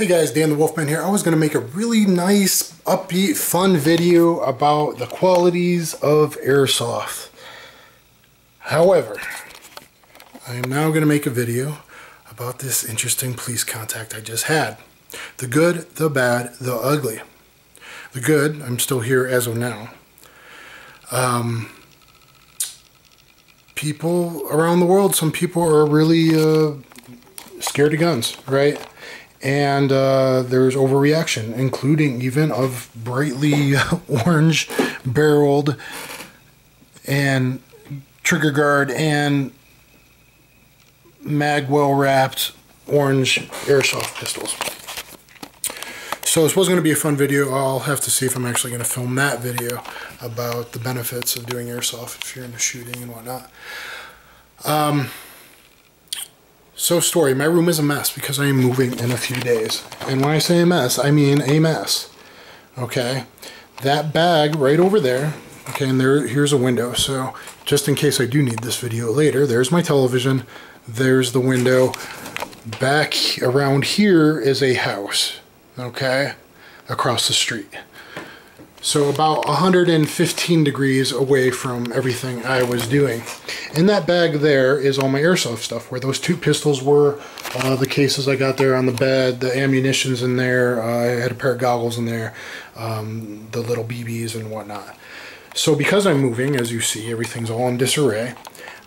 Hey guys, Dan the Wolfman here. I was going to make a really nice, upbeat, fun video about the qualities of airsoft. However, I am now going to make a video about this interesting police contact I just had. The good, the bad, the ugly. The good, I'm still here as of now. People around the world, some people are really scared of guns, right? And there's overreaction, including even of brightly orange barreled and trigger guard and magwell wrapped orange airsoft pistols. So this was going to be a fun video. I'll have to see if I'm actually going to film that video about the benefits of doing airsoft if you're into shooting and whatnot. So, my room is a mess because I am moving in a few days. And when I say a mess, I mean a mess. Okay? That bag right over there, okay, and here's a window. So, just in case I do need this video later, there's my television, there's the window. Back around here is a house, okay, across the street. So about 115 degrees away from everything I was doing. In that bag there is all my airsoft stuff, where those two pistols were, the cases I got there on the bed, the ammunition's in there, I had a pair of goggles in there, the little BBs and whatnot. So because I'm moving, as you see, everything's all in disarray,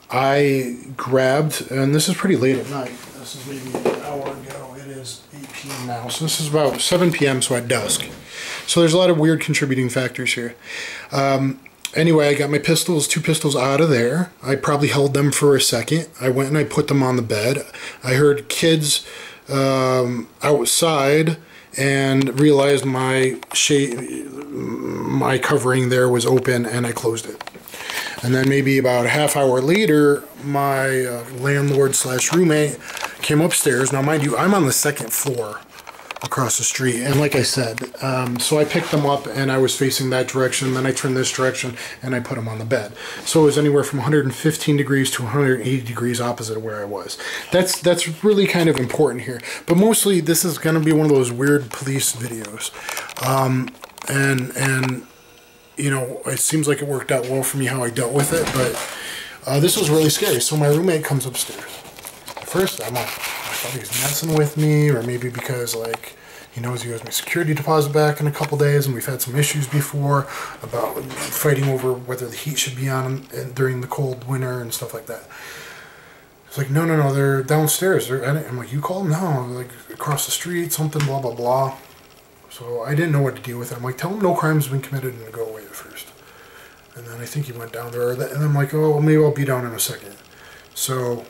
I grabbed, and this is pretty late at night, this is maybe an hour ago, it is 8 p.m. now, so this is about 7 p.m., so at dusk. So there's a lot of weird contributing factors here. Anyway, I got my pistols, two pistols out of there. I probably held them for a second. I went and I put them on the bed. I heard kids outside and realized my covering there was open and I closed it. And then maybe about a half hour later, my landlord slash roommate came upstairs. Now, mind you, I'm on the second floor across the street, and like I said, so I picked them up and I was facing that direction, then I turned this direction and I put them on the bed. So it was anywhere from 115 degrees to 180 degrees opposite of where I was. That's really kind of important here, but mostly this is going to be one of those weird police videos, and you know, it seems like it worked out well for me how I dealt with it, but this was really scary. So my roommate comes upstairs. At first I'm like, he was messing with me, or maybe because, like, he knows he owes my security deposit back in a couple days, and we've had some issues before about fighting over whether the heat should be on during the cold winter and stuff like that. It's like, no, they're downstairs. I'm like, you called? No, like across the street, something, blah blah blah. So I didn't know what to do with it. I'm like, tell him no crime's been committed and go away at first. And then I think he went down there, and then I'm like, oh, maybe I'll be down in a second. So,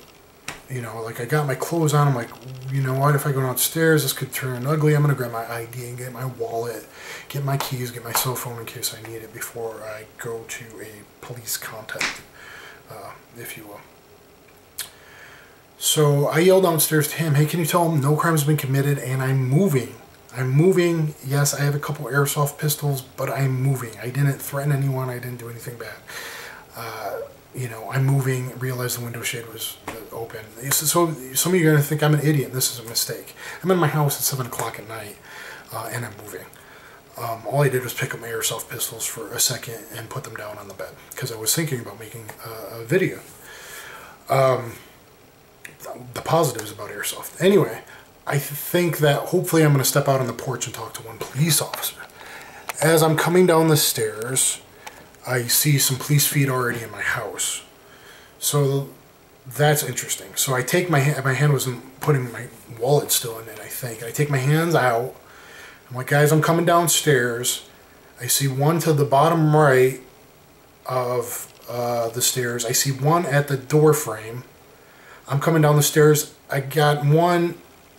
you know, like, I got my clothes on, I'm like, you know what, if I go downstairs, this could turn ugly. I'm going to grab my ID and get my wallet, get my keys, get my cell phone in case I need it before I go to a police contact, if you will. So I yelled downstairs to him, hey, can you tell him no crime's been committed and I'm moving. I'm moving. Yes, I have a couple airsoft pistols, but I'm moving. I didn't threaten anyone. I didn't do anything bad. You know, I'm moving, realized the window shade was open. So some of you are going to think I'm an idiot. This is a mistake. I'm in my house at 7 o'clock at night, and I'm moving. All I did was pick up my airsoft pistols for a second and put them down on the bed because I was thinking about making a video. The positives about airsoft. Anyway, I think that hopefully I'm going to step out on the porch and talk to one police officer. As I'm coming down the stairs, I see some police feet already in my house. So that's interesting. So I take my hand was putting my wallet still in it, I think. I take my hands out. I'm like, guys, I'm coming downstairs. I see one to the bottom right of the stairs. I see one at the door frame. I'm coming down the stairs. I got one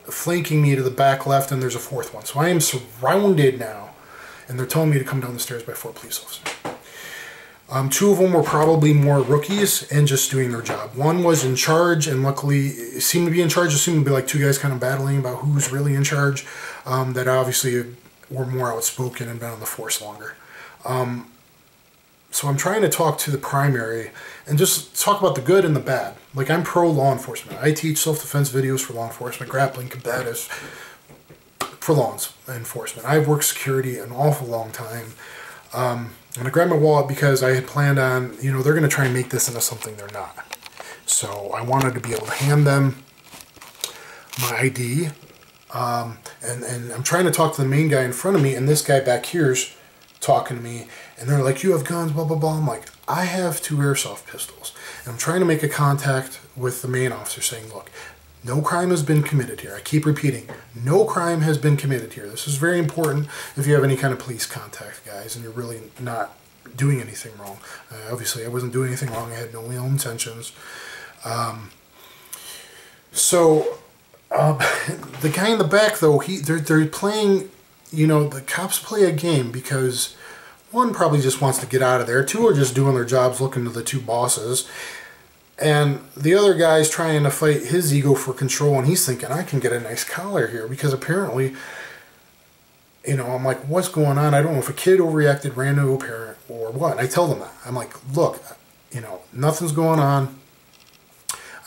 flanking me to the back left, and there's a fourth one. So I am surrounded now, and they're telling me to come down the stairs by 4 police officers. Two of them were probably more rookies and just doing their job. One was in charge and luckily seemed to be in charge. It seemed to be like two guys kind of battling about who's really in charge, that obviously were more outspoken and been on the force longer. So I'm trying to talk to the primary and just talk about the good and the bad. Like, I'm pro-law enforcement. I teach self-defense videos for law enforcement, grappling, combatives, for law enforcement. I've worked security an awful long time. And I grabbed my wallet because I had planned on, you know, they're going to try and make this into something they're not. So I wanted to be able to hand them my ID. And I'm trying to talk to the main guy in front of me, and this guy back here's talking to me, and they're like, you have guns, blah, blah, blah. I'm like, I have 2 airsoft pistols. And I'm trying to make a contact with the main officer saying, look, no crime has been committed here. I keep repeating, no crime has been committed here. This is very important if you have any kind of police contact, guys, and you're really not doing anything wrong. Obviously, I wasn't doing anything wrong. I had no ill intentions. The guy in the back, though, they're playing, you know, the cops play a game because one probably just wants to get out of there. 2 are just doing their jobs, looking to the 2 bosses. And the other guy's trying to fight his ego for control, and he's thinking, I can get a nice collar here, because apparently, you know, I'm like, what's going on? I don't know if a kid overreacted, ran into a parent, or what. And I tell them that. I'm like, look, you know, nothing's going on.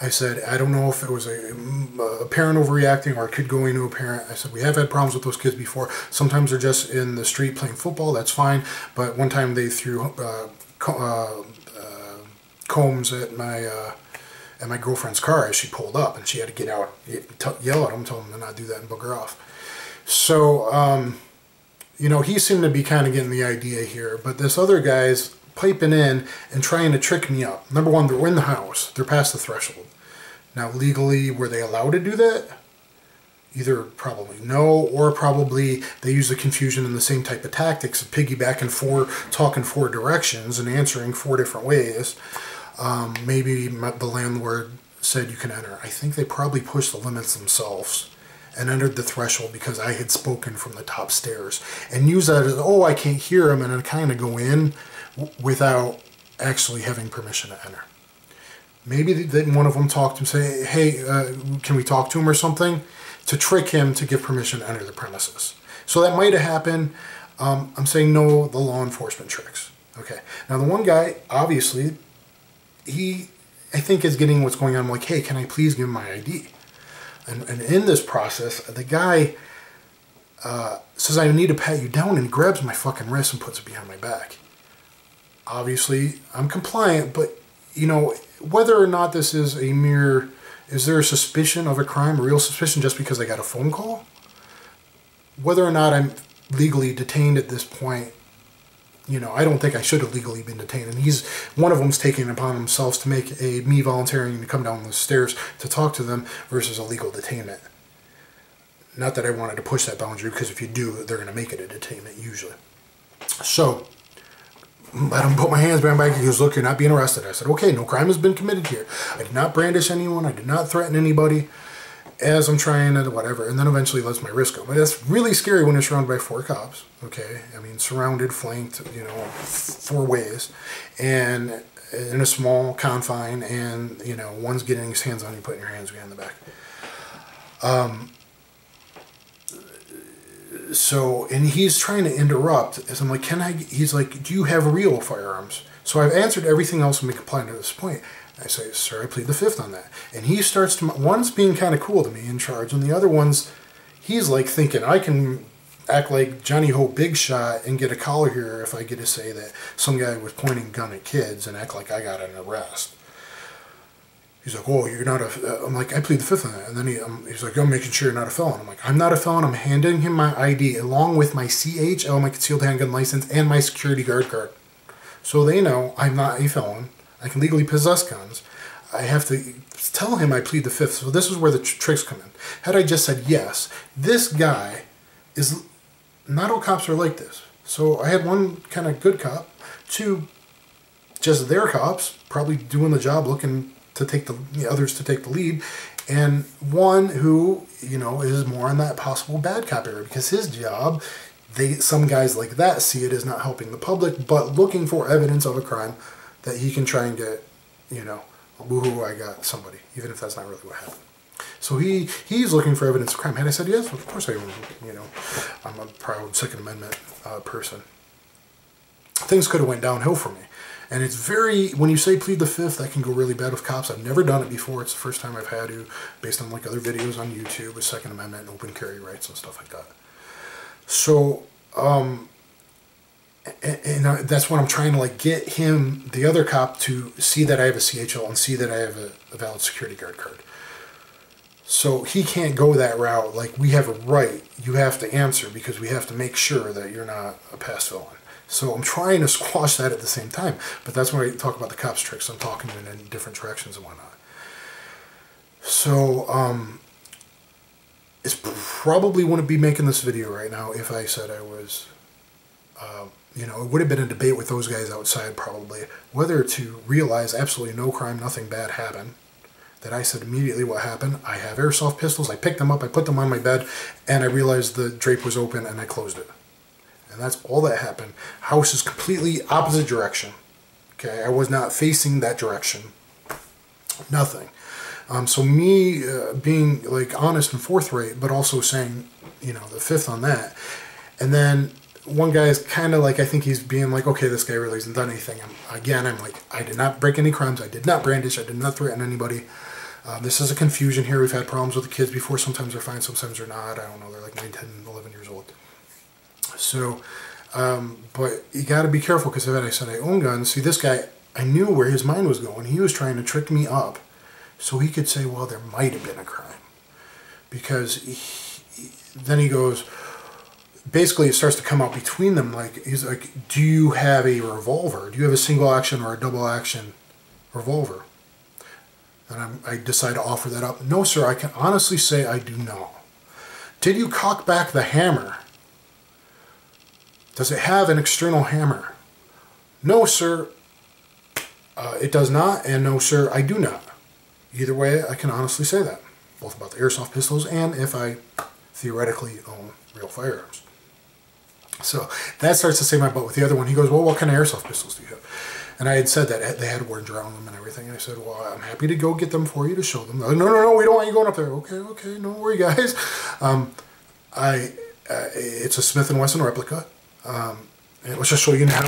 I said, I don't know if it was a parent overreacting or a kid going to a parent. I said, we have had problems with those kids before. Sometimes they're just in the street playing football. That's fine. But one time they threw combs at my girlfriend's car as she pulled up, and she had to get out, yell at them, tell them to not do that, and bugger off. So, you know, he seemed to be kind of getting the idea here. But this other guy's piping in and trying to trick me up. Number one, they're in the house. They're past the threshold. Now, legally, were they allowed to do that? Either probably no, or probably they use the confusion and the same type of tactics of piggybacking, talking 4 directions and answering 4 different ways. Maybe the landlord said you can enter. I think they probably pushed the limits themselves and entered the threshold because I had spoken from the top stairs and used that as, oh, I can't hear him, and I kind of go in without actually having permission to enter. Maybe then one of them talked to him, say, hey, can we talk to him or something, to trick him to give permission to enter the premises. So that might have happened. I'm saying no, the law enforcement tricks. Okay. Now the one guy, obviously, he, I think, is getting what's going on. I'm like, hey, can I please give him my ID? And in this process, the guy says, I need to pat you down, and he grabs my fucking wrist and puts it behind my back. Obviously, I'm compliant, but, you know, whether or not this is a mere... Is there a suspicion of a crime, a real suspicion, just because I got a phone call? Whether or not I'm legally detained at this point, you know, I don't think I should have legally been detained. And he's, one of them's taking it upon themselves to make a, me volunteering to come down the stairs to talk to them versus a legal detainment. Not that I wanted to push that boundary, because if you do, they're going to make it a detainment usually. So... I don't put my hands behind my back. He goes, look, you're not being arrested. I said, okay, no crime has been committed here. I did not brandish anyone. I did not threaten anybody as I'm trying to whatever. And then eventually lets my wrist go. But that's really scary when you're surrounded by 4 cops. Okay. I mean, surrounded, flanked, you know, 4 ways. And in a small confine, and, you know, one's getting his hands on you, putting your hands behind the back. So, and he's trying to interrupt, as I'm like, can I, he's like, do you have real firearms? So I've answered everything else and been compliant to this point. I say, sir, I plead the fifth on that. And he starts to, one's being kind of cool to me in charge, and the other one's, he's like thinking, I can act like Johnny Ho Big Shot and get a collar here if I get to say that some guy was pointing a gun at kids and act like I got an arrest. He's like, oh, you're not a... I'm like, I plead the fifth on that. And then he's like, I'm making sure you're not a felon. I'm like, I'm not a felon. I'm handing him my ID along with my CHL, my concealed handgun license, and my security guard card. So they know I'm not a felon. I can legally possess guns. I have to tell him I plead the fifth. So this is where the tricks come in. Had I just said yes, this guy is... Not all cops are like this. So I had one kind of good cop, 2 just their cops, probably doing the job, looking... to take the others to take the lead, and one who, you know, is more in that possible bad cop area, because his job, some guys like that see it as not helping the public, but looking for evidence of a crime that he can try and get, you know, woohoo, I got somebody, even if that's not really what happened. So he's looking for evidence of crime. Had I said yes, well, of course I would. You know, I'm a proud Second Amendment person. Things could have went downhill for me. And it's very, when you say plead the fifth, that can go really bad with cops. I've never done it before. It's the first time I've had to, based on like other videos on YouTube, with Second Amendment and open carry rights and stuff like that. So, and that's what I'm trying to like get him, the other cop, to see that I have a CHL and see that I have a valid security guard card. So he can't go that route. Like, we have a right. You have to answer because we have to make sure that you're not a past villain. So I'm trying to squash that at the same time. But that's when I talk about the cops' tricks. I'm talking in different directions and whatnot. So it's probably wouldn't be making this video right now if I said I was, you know, it would have been a debate with those guys outside probably, whether to realize absolutely no crime, nothing bad happened. That I said immediately what happened. I have airsoft pistols. I picked them up. I put them on my bed. And I realized the drape was open and I closed it. And that's all that happened. House is completely opposite direction. Okay, I was not facing that direction. Nothing. So me being like honest and forthright, but also saying, you know, the fifth on that. And then one guy is kind of like, I think he's being like, okay, this guy really hasn't done anything. I'm like, I did not break any crimes. I did not brandish. I did not threaten anybody. This is a confusion here. We've had problems with the kids before. Sometimes they're fine. Sometimes they're not. I don't know. They're like 9, 10, 11 years old. So, but you got to be careful because I said I own guns. See, this guy, I knew where his mind was going. He was trying to trick me up so he could say, well, there might have been a crime. Because then he goes, basically it starts to come out between them. Like, he's like, do you have a revolver? Do you have a single action or a double action revolver? And I decide to offer that up. No, sir, I can honestly say I do not. Did you cock back the hammer? Does it have an external hammer? No, sir, it does not. And no, sir, I do not. Either way, I can honestly say that, both about the airsoft pistols and if I theoretically own real firearms. So that starts to save my butt with the other one. He goes, well, what kind of airsoft pistols do you have? And I had said that they had words around them and everything. And I said, well, I'm happy to go get them for you to show them. No, no, no, we don't want you going up there. Okay, okay, no worry, guys. It's a Smith & Wesson replica. Let's just show you now.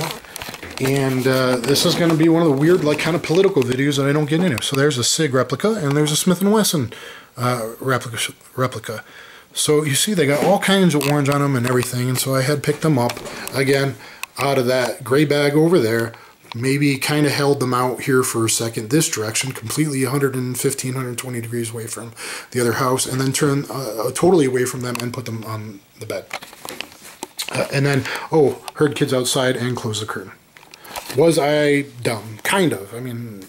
And this is going to be one of the weird, like, kind of political videos that I don't get into. So there's a SIG replica and there's a Smith & Wesson replica. So you see they got all kinds of orange on them and everything. And so I had picked them up, again, out of that gray bag over there. Maybe kind of held them out here for a second this direction, completely 115, 120 degrees away from the other house, and then turn totally away from them and put them on the bed. And then, oh, heard kids outside and closed the curtain. Was I dumb? Kind of. I mean,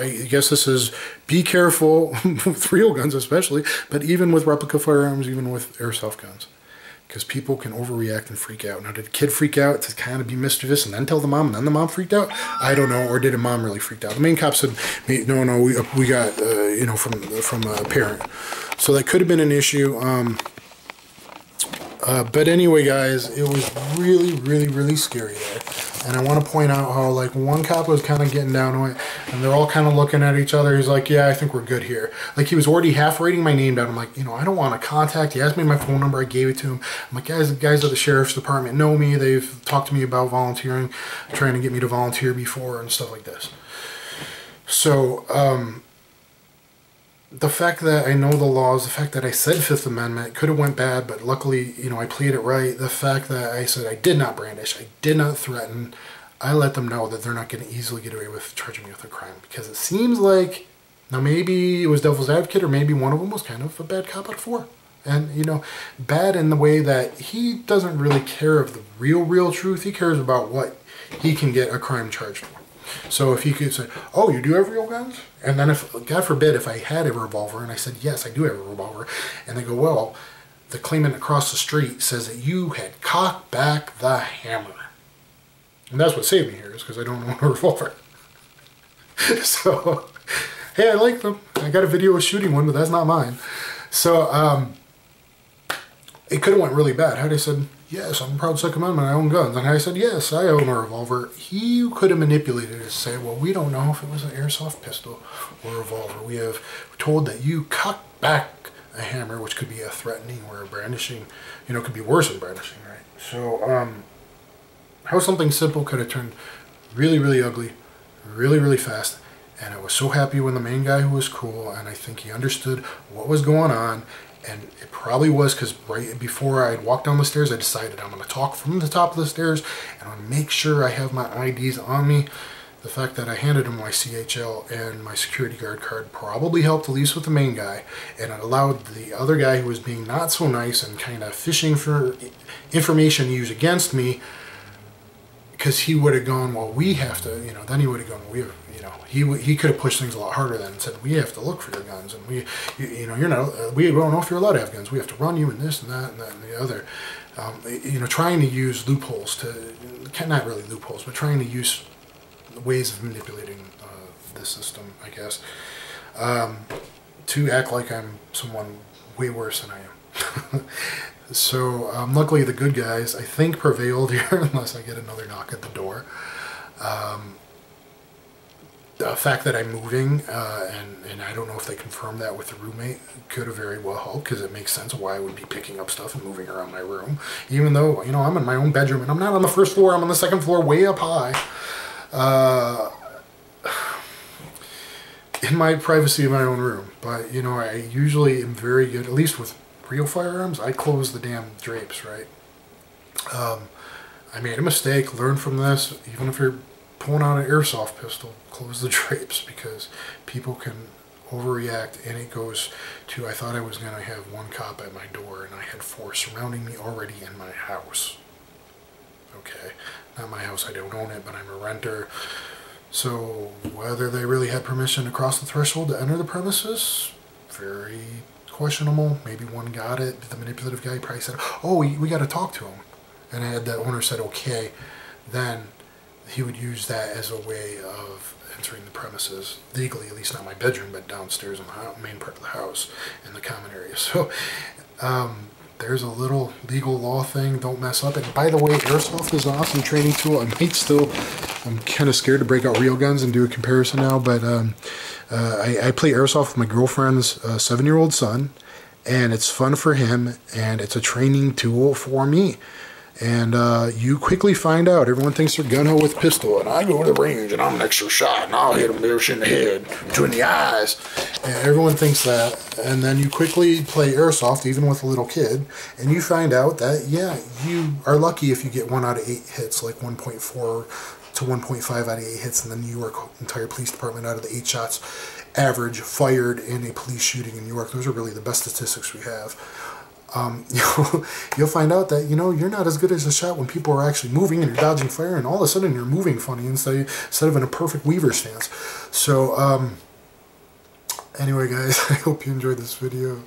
I guess this is, be careful with real guns especially, but even with replica firearms, even with airsoft guns. Because people can overreact and freak out. Now, did a kid freak out to kind of be mischievous and then tell the mom, and then the mom freaked out? I don't know. Or did a mom really freak out? The main cop said, no, no, we got, you know, from a parent. So that could have been an issue. But anyway, guys, it was really, really, really scary there. And I want to point out how, like, one cop was kind of getting down on it, and they're all kind of looking at each other. He's like, yeah, I think we're good here. Like, he was already half writing my name down. I'm like, you know, I don't want to contact. He asked me my phone number. I gave it to him. I'm like, guys at the sheriff's department know me. They've talked to me about volunteering, trying to get me to volunteer before and stuff like this. So, the fact that I know the laws, the fact that I said Fifth Amendment could have went bad, but luckily, you know, I pleaded it right. The fact that I said I did not brandish, I did not threaten, I let them know that they're not going to easily get away with charging me with a crime. Because it seems like, now maybe it was devil's advocate, or maybe one of them was kind of a bad cop out of four. And, you know, bad in the way that he doesn't really care of the real truth. He cares about what he can get a crime charge for. So if he could say, oh, you do have real guns? And then if, God forbid, if I had a revolver and I said, yes, I do have a revolver, and they go, well, the claimant across the street says that you had cocked back the hammer. And that's what saved me here, is because I don't own a revolver. So, hey, I like them. I got a video of shooting one, but that's not mine. So, it could have went really bad. Had I said, yes, I'm a proud Second Amendment, I own guns. And I said, yes, I own a revolver. He could have manipulated it to say, well, we don't know if it was an airsoft pistol or a revolver. We have told that you cocked back a hammer, which could be a threatening or a brandishing, you know, could be worse than brandishing, right? So, how something simple could have turned really, really ugly, really, really fast. And I was so happy when the main guy, who was cool, and I think he understood what was going on, and it probably was because right before I had walked down the stairs, I decided I'm going to talk from the top of the stairs and I'm going to make sure I have my IDs on me. The fact that I handed him my CHL and my security guard card probably helped at least with the main guy, and it allowed the other guy, who was being not so nice and kind of fishing for information to use against me, because he would have gone, well, we have to, you know, then he would have gone, we have, you know, he could have pushed things a lot harder then and said, we have to look for your guns, and we, you know, you're not, we don't know if you're allowed to have guns, we have to run you, and this and that and that and the other. You know, trying to use loopholes to, not really loopholes, but trying to use ways of manipulating the system, I guess, to act like I'm someone way worse than I am. So luckily the good guys, I think, prevailed here, unless I get another knock at the door. The fact that I'm moving, and I don't know if they confirmed that with the roommate, could have very well helped, because it makes sense why I would be picking up stuff and moving around my room, even though, you know, I'm in my own bedroom, and I'm not on the first floor, I'm on the second floor, way up high. In my privacy of my own room. But, you know, I usually am very good, at least with real firearms, I close the damn drapes, right? I made a mistake, learn from this. Even if you're pulling out an airsoft pistol, close the drapes, because people can overreact, and it goes to, I thought I was going to have one cop at my door, and I had four surrounding me already in my house. Okay, not my house, I don't own it, but I'm a renter. So whether they really had permission to cross the threshold to enter the premises, very questionable. Maybe one got it, the manipulative guy probably said, oh, we got to talk to him. And had the owner said, okay, then he would use that as a way of entering the premises legally, at least not my bedroom, but downstairs in the main part of the house in the common area. So, there's a little legal law thing. Don't mess up. And by the way, airsoft is an awesome training tool. I might still, I'm kind of scared to break out real guns and do a comparison now, but I play airsoft with my girlfriend's 7-year-old son, and it's fun for him, and it's a training tool for me. And you quickly find out, everyone thinks they're gun-ho with pistol, and I go to the range, and I'm an extra shot, and I'll hit them in the head, between the eyes. And everyone thinks that, and then you quickly play airsoft, even with a little kid, and you find out that, yeah, you are lucky if you get 1 out of 8 hits, like 1.4 to 1.5 out of 8 hits in the New York entire police department out of the 8 shots average fired in a police shooting in New York. Those are really the best statistics we have. You'll find out that, you know, you're not as good as a shot when people are actually moving and you're dodging fire, and all of a sudden you're moving funny instead of in a perfect Weaver stance. So, anyway, guys, I hope you enjoyed this video,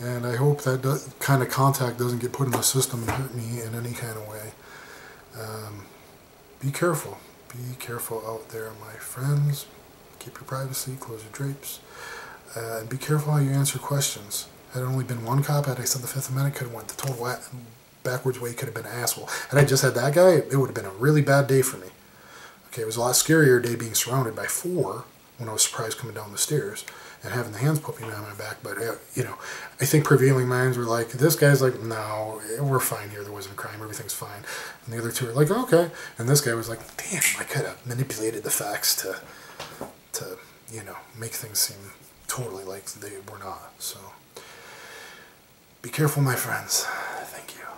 and I hope that kind of contact doesn't get put in the system and hurt me in any kind of way. Be careful out there, my friends. Keep your privacy, close your drapes, and be careful how you answer questions. Had it only been one cop, had I said the Fifth Amendment, could have went the total backwards way, could have been an asshole. Had I just had that guy, it would have been a really bad day for me. Okay, it was a lot scarier day being surrounded by 4 when I was surprised coming down the stairs and having the hands put me behind my back. But, you know, I think prevailing minds were like, this guy's like, no, we're fine here. There wasn't a crime. Everything's fine. And the other 2 were like, okay. And this guy was like, damn, I could have manipulated the facts to you know, make things seem totally like they were not. So... be careful, my friends. Thank you.